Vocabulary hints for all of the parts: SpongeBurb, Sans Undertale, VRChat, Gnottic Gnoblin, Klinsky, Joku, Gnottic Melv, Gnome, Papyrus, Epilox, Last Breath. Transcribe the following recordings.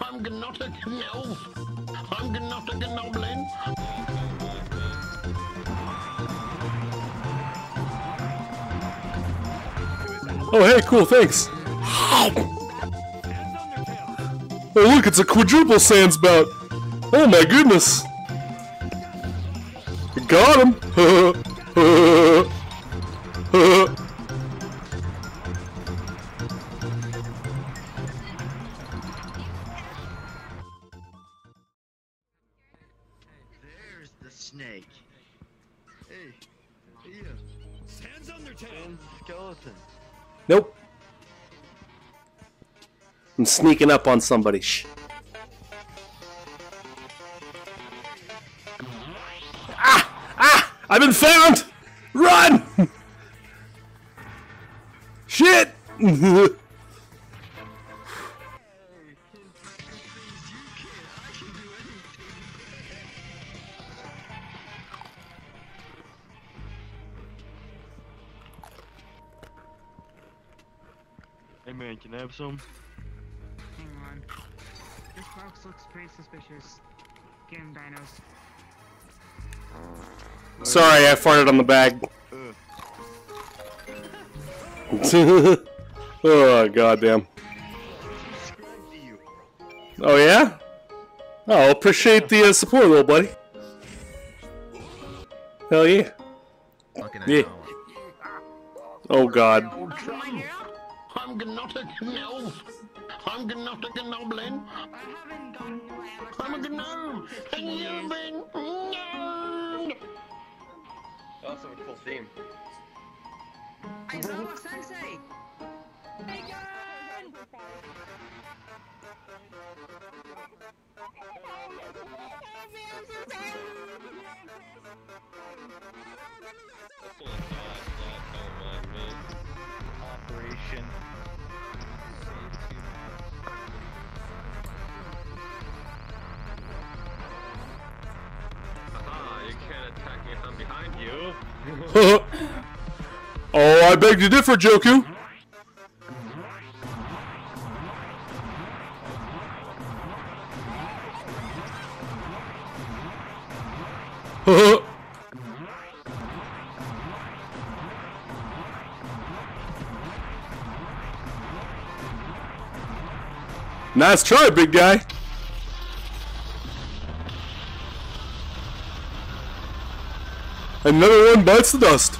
I'm Gnottic Melv. I'm Gnottic Gnoblin. Oh, hey, cool, thanks. Oh, look, it's a quadruple Sans bout. Oh, my goodness. Got him. There's the snake. Hey, yeah. Sans Undertale and skeleton. Nope. I'm sneaking up on somebody. Shh. Ah! Ah! I've been found! Run! Shit! Hey man, can I have some? Hang on. This box looks pretty suspicious. Get him, dinos. Sorry, I farted on the bag. Oh, goddamn. Oh, yeah? Oh, appreciate the support, little buddy. Hell yeah. Yeah. Oh, God. I'm Gnottic Melv. I'm Gnottic Gnoblin. I haven't gone away. I'm a gnome, and you've been gnomed. Also, a cool theme. I saw a sensei. Hey, gun! Operation. Ah, you can't attack me if I'm behind you. Oh, I beg to differ, Joku. Nice try, big guy. Another one bites the dust.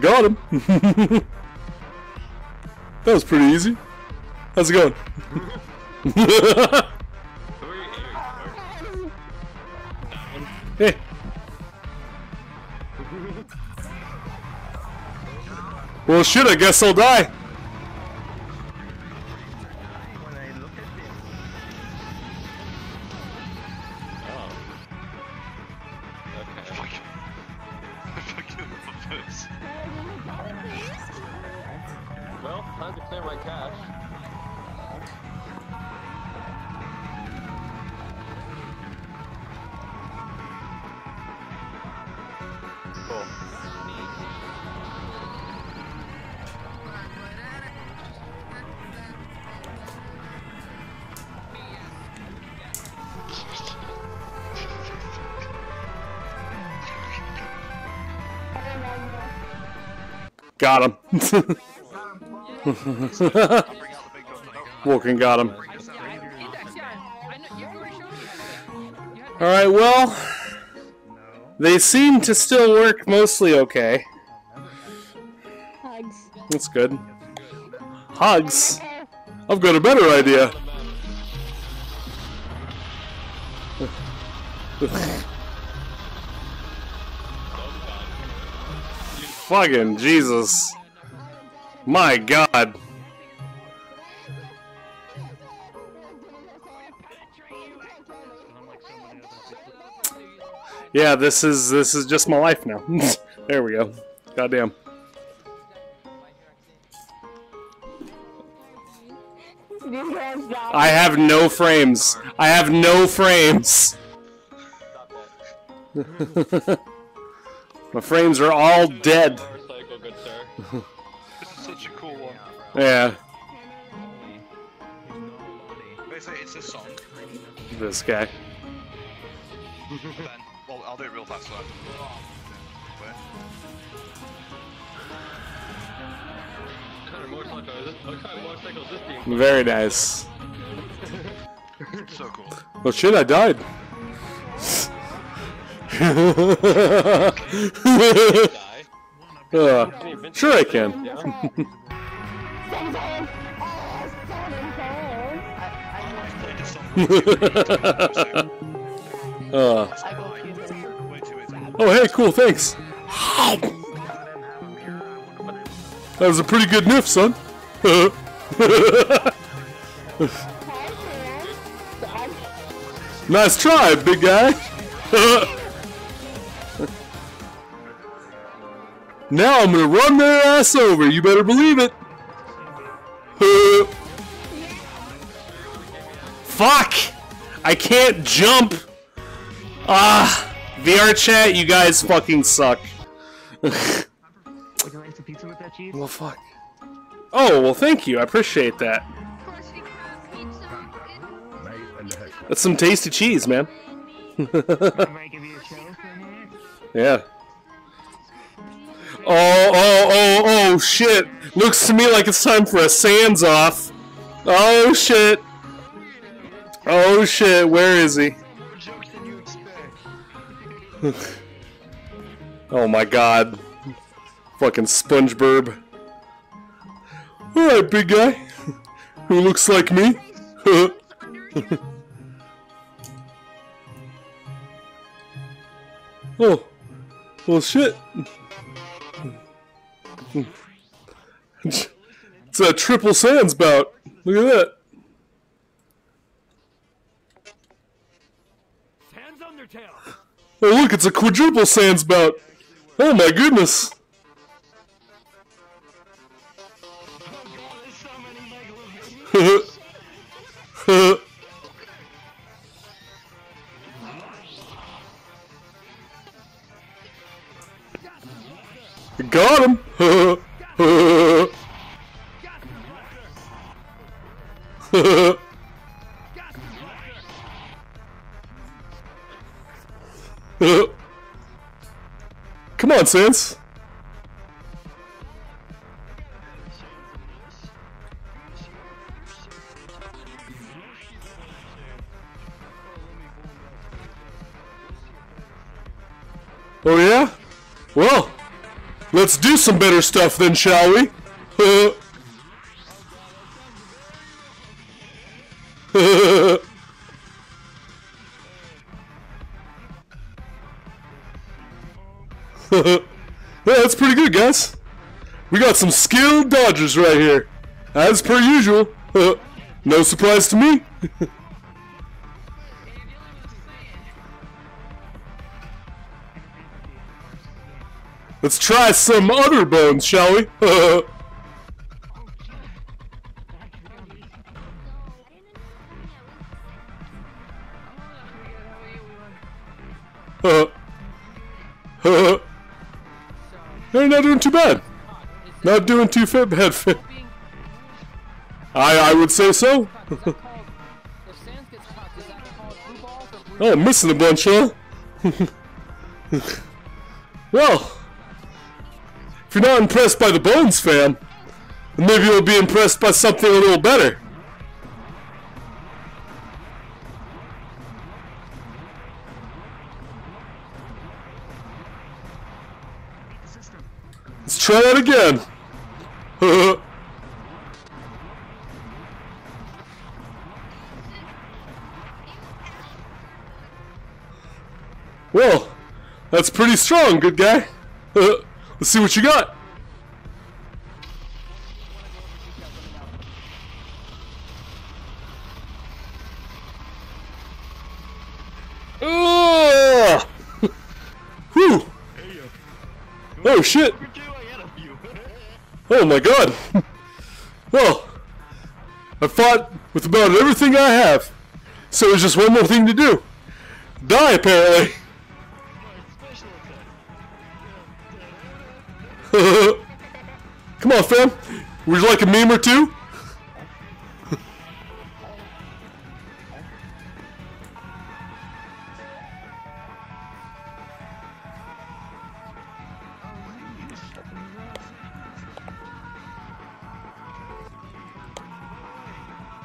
Got him. That was pretty easy. How's it going? Hey. Well, shit, I guess I'll die. When I look at this. Oh. Okay. Fucking puppets. Well, time to clear my cache. Cool. Got him. Walking got him. Alright, well, they seem to still work mostly okay. Hugs. That's good. Hugs? I've got a better idea. Fucking Jesus. My God. Yeah, this is just my life now. There we go. Goddamn. I have no frames. I have no frames. My frames are all dead. Motorcycle, good sir. This is such a cool one. Yeah. Basically, it's a song. This guy. Then, well, I'll do it real fast, though. Very nice. So cool. Oh shit, I died. Sure I can. Oh hey, cool, thanks. That was a pretty good niff, son. Nice try, big guy. Now I'm gonna run their ass over. You better believe it. Fuck! I can't jump. Ah, VRChat, you guys fucking suck. Well, fuck. Oh, well, thank you. I appreciate that. That's some tasty cheese, man. Yeah. Oh, shit. Looks to me like it's time for a Sans off. Oh, shit. Oh, shit. Where is he? Oh, my God. Fucking SpongeBurb. Alright, big guy. Who looks like me? Oh. Well, shit. It's a triple Sans bout. Look at that. Sans Undertale. Oh, look, it's a quadruple Sans bout. Oh, my goodness. Got him. Come on, Sans. Oh yeah? Well, let's do some better stuff then, shall we? Yeah, that's pretty good, guys. We got some skilled dodgers right here. As per usual. No surprise to me. Let's try some other bones, shall we? They're not doing too bad. Not doing too bad. I would say so. Oh, I'm missing a bunch, huh? Well. If you're not impressed by the bones, fam, then maybe you'll be impressed by something a little better. Let's try that again. Well, that's pretty strong, good guy. Let's see what you got. Oh! Whew. Oh shit! Oh my god! Well, I fought with about everything I have, so there's just one more thing to do: die, apparently. Come on, fam. Would you like a meme or two?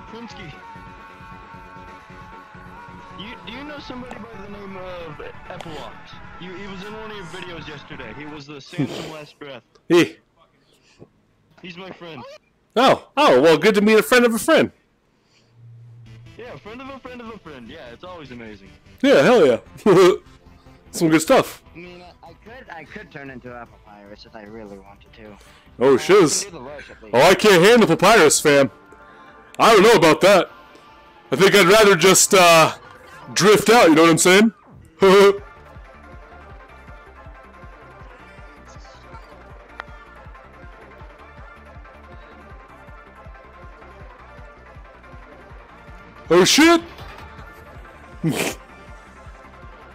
Klinsky. Do you know somebody by the name of Epilox? He was in one of your videos yesterday. He was the singer from Last Breath. Hey. He's my friend. Oh, well, good to meet a friend of a friend. Yeah, friend of a friend of a friend. Yeah, it's always amazing. Yeah, hell yeah. Some good stuff. I mean, I could turn into a Papyrus if I really wanted to. Oh, shiz. Oh, I can't handle Papyrus, fam. I don't know about that. I think I'd rather just, drift out, you know what I'm saying? Oh shit!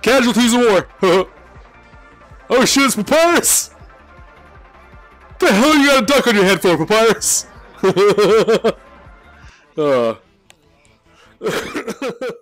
Casualties of war! Oh shit, it's Papyrus! What the hell you got a duck on your head for, Papyrus?